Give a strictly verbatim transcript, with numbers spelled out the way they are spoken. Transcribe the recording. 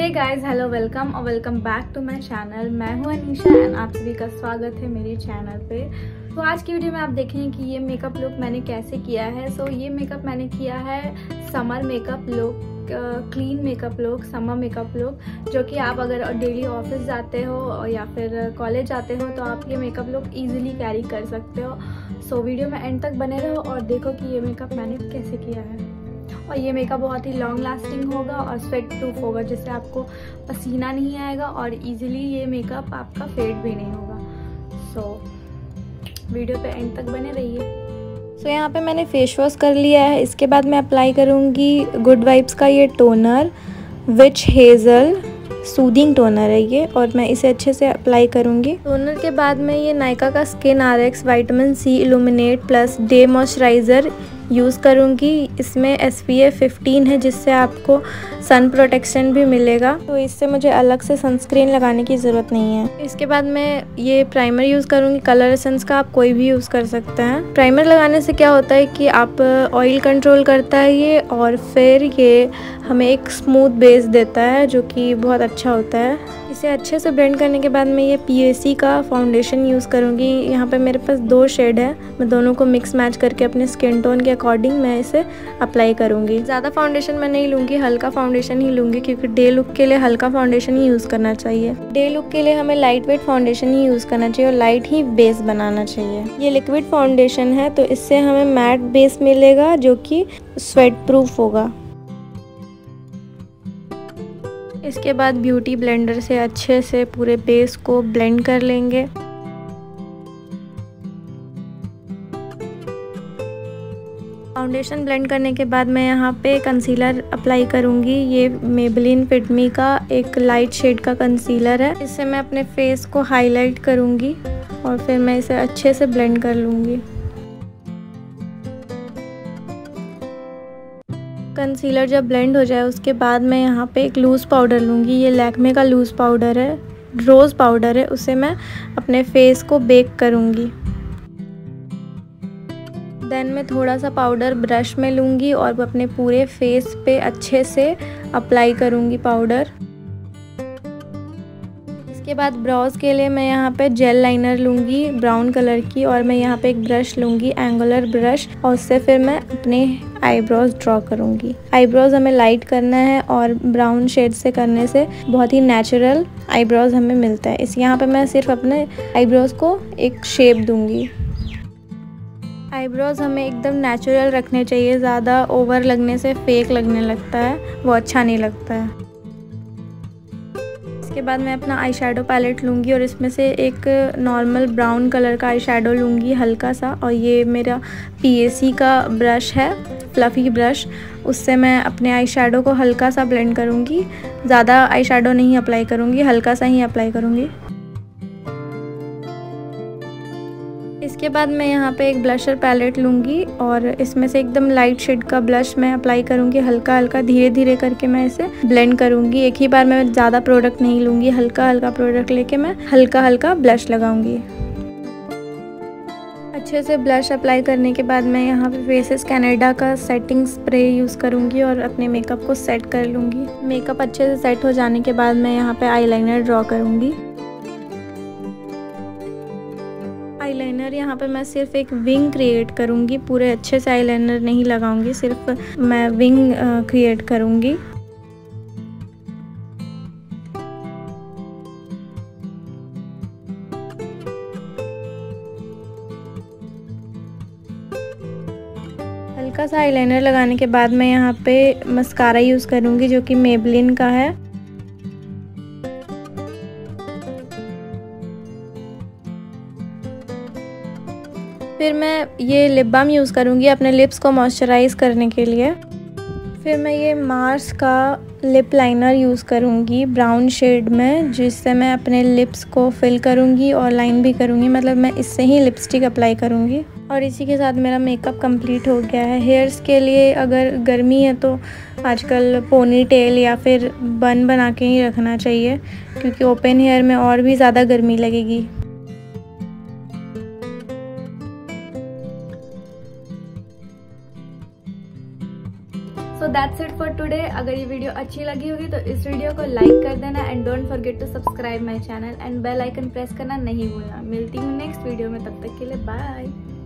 हे guys, hello, welcome और welcome back to my channel. मैं हूँ अनीशा एंड आप सभी का स्वागत है मेरे चैनल पे। तो आज की वीडियो में आप देखेंगे कि ये मेकअप लुक मैंने कैसे किया है। सो so, ये मेकअप मैंने किया है summer makeup look, clean makeup look, summer makeup look, जो कि आप अगर डेली ऑफिस जाते हो या फिर कॉलेज जाते हो तो आप ये मेकअप लुक ईजिली कैरी कर सकते हो। सो so, वीडियो में एंड तक बने रहो और देखो कि ये मेकअप मैंने कैसे किया है। और ये मेकअप बहुत ही लॉन्ग लास्टिंग होगा और स्वेट प्रूफ होगा, जिससे आपको पसीना नहीं आएगा और इजीली ये मेकअप आपका फेड भी नहीं होगा। सो so, वीडियो पे एंड तक बने रहिए। सो so, यहाँ पे मैंने फेस वॉश कर लिया है। इसके बाद मैं अप्लाई करूँगी गुड वाइब्स का ये toner, witch hazel soothing toner है ये, और मैं इसे अच्छे से अप्लाई करूँगी। टोनर के बाद मैं ये नायका का skin R X vitamin C illuminate plus day moisturiser use करूँगी। इसमें एस पी ए फिफ्टीन है, जिससे आपको सन प्रोटेक्शन भी मिलेगा, तो इससे मुझे अलग से सनस्क्रीन लगाने की ज़रूरत नहीं है। इसके बाद मैं ये प्राइमर यूज़ करूँगी, कलर एसेंस का आप कोई भी यूज़ कर सकते हैं। प्राइमर लगाने से क्या होता है कि आप ऑयल कंट्रोल करता है ये, और फिर ये हमें एक स्मूथ बेस देता है जो कि बहुत अच्छा होता है। इसे अच्छे से ब्लेंड करने के बाद मैं ये पी ए सी का फाउंडेशन यूज़ करूँगी। यहाँ पर मेरे पास दो शेड है, मैं दोनों को मिक्स मैच करके अपने स्किन टोन के अकॉर्डिंग मैं इसे अप्लाई करूँगी। ज़्यादा फाउंडेशन मैं नहीं लूँगी, हल्का फाउंडेशन ही लूँगी, क्योंकि डे लुक के लिए हल्का फाउंडेशन ही यूज़ करना चाहिए। डे लुक के लिए हमें लाइट वेट फाउंडेशन ही यूज़ करना चाहिए और लाइट ही बेस बनाना चाहिए। ये लिक्विड फाउंडेशन है, तो इससे हमें मैट बेस मिलेगा जो कि स्वेट प्रूफ होगा। इसके बाद ब्यूटी ब्लेंडर से अच्छे से पूरे बेस को ब्लेंड कर लेंगे। फाउंडेशन ब्लेंड करने के बाद मैं यहाँ पे कंसीलर अप्लाई करूँगी। ये मेबेलिन फिट मी का एक लाइट शेड का कंसीलर है, इससे मैं अपने फेस को हाईलाइट करूँगी और फिर मैं इसे अच्छे से ब्लेंड कर लूँगी। कंसीलर जब ब्लेंड हो जाए उसके बाद मैं यहाँ पे एक लूज़ पाउडर लूँगी। ये लैक्मे का लूज़ पाउडर है, रोज़ पाउडर है, उसे मैं अपने फेस को बेक करूँगी। देन मैं थोड़ा सा पाउडर ब्रश में लूँगी और अपने पूरे फेस पे अच्छे से अप्लाई करूँगी पाउडर। इसके बाद ब्राउज़ के लिए मैं यहाँ पे जेल लाइनर लूँगी ब्राउन कलर की, और मैं यहाँ पे एक ब्रश लूँगी, एंगुलर ब्रश, और उससे फिर मैं अपने आईब्रोज ड्रॉ करूँगी। आईब्रोज हमें लाइट करना है और ब्राउन शेड से करने से बहुत ही नेचुरल आईब्रोज हमें मिलता है। इस यहाँ पे मैं सिर्फ अपने आईब्रोज को एक शेप दूँगी। आईब्रोज हमें एकदम नेचुरल रखने चाहिए, ज़्यादा ओवर लगने से फेक लगने लगता है, वो अच्छा नहीं लगता है। इसके बाद मैं अपना आई शेडो पैलेट लूँगी और इसमें से एक नॉर्मल ब्राउन कलर का आई शेडो लूँगी हल्का सा, और ये मेरा पी ए सी का ब्रश है, फ्लफ़ी ब्रश, उससे मैं अपने आई शेडो को हल्का सा ब्लेंड करूँगी। ज़्यादा आई शेडो नहीं अप्लाई करूँगी, हल्का सा ही अप्लाई करूँगी। इसके बाद मैं यहाँ पे एक ब्लशर पैलेट लूँगी और इसमें से एकदम लाइट शेड का ब्लश मैं अप्लाई करूँगी। हल्का हल्का धीरे धीरे करके मैं इसे ब्लेंड करूँगी। एक ही बार मैं ज़्यादा प्रोडक्ट नहीं लूँगी, हल्का हल्का प्रोडक्ट लेके मैं हल्का हल्का ब्लश लगाऊँगी। अच्छे से ब्लश अप्लाई करने के बाद मैं यहाँ पे फेसेस कैनेडा का सेटिंग स्प्रे यूज़ करूँगी और अपने मेकअप को सेट कर लूँगी। मेकअप अच्छे से सेट हो जाने के बाद मैं यहाँ पर आईलाइनर ड्रॉ करूँगी। आईलाइनर यहाँ पे मैं सिर्फ एक विंग क्रिएट करूँगी, पूरे अच्छे से आईलाइनर नहीं लगाऊंगी, सिर्फ मैं विंग क्रिएट करूँगी। हल्का सा आईलाइनर लगाने के बाद मैं यहाँ पे मस्कारा यूज़ करूँगी जो कि मेबेलिन का है। फिर मैं ये लिप बाम यूज़ करूँगी अपने लिप्स को मॉइस्चराइज़ करने के लिए। फिर मैं ये मार्स का लिप लाइनर यूज़ करूँगी ब्राउन शेड में, जिससे मैं अपने लिप्स को फिल करूँगी और लाइन भी करूँगी, मतलब मैं इससे ही लिपस्टिक अप्लाई करूँगी। और इसी के साथ मेरा मेकअप कंप्लीट हो गया है। हेयर्स के लिए अगर गर्मी है तो आजकल पोनी टेल या फिर बन बना के ही रखना चाहिए, क्योंकि ओपन हेयर में और भी ज़्यादा गर्मी लगेगी। That's it for today. अगर ये वीडियो अच्छी लगी होगी तो इस वीडियो को लाइक कर देना and don't forget to subscribe my channel and bell icon press करना नहीं भूलना। मिलती हूँ नेक्स्ट वीडियो में, तब तक के लिए बाय।